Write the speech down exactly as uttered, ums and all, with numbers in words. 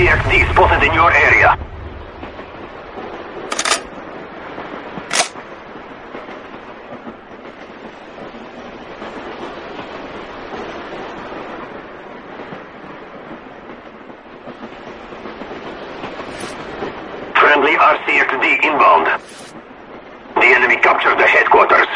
R C X D spotted in your area. Friendly R C X D inbound. The enemy captured the headquarters.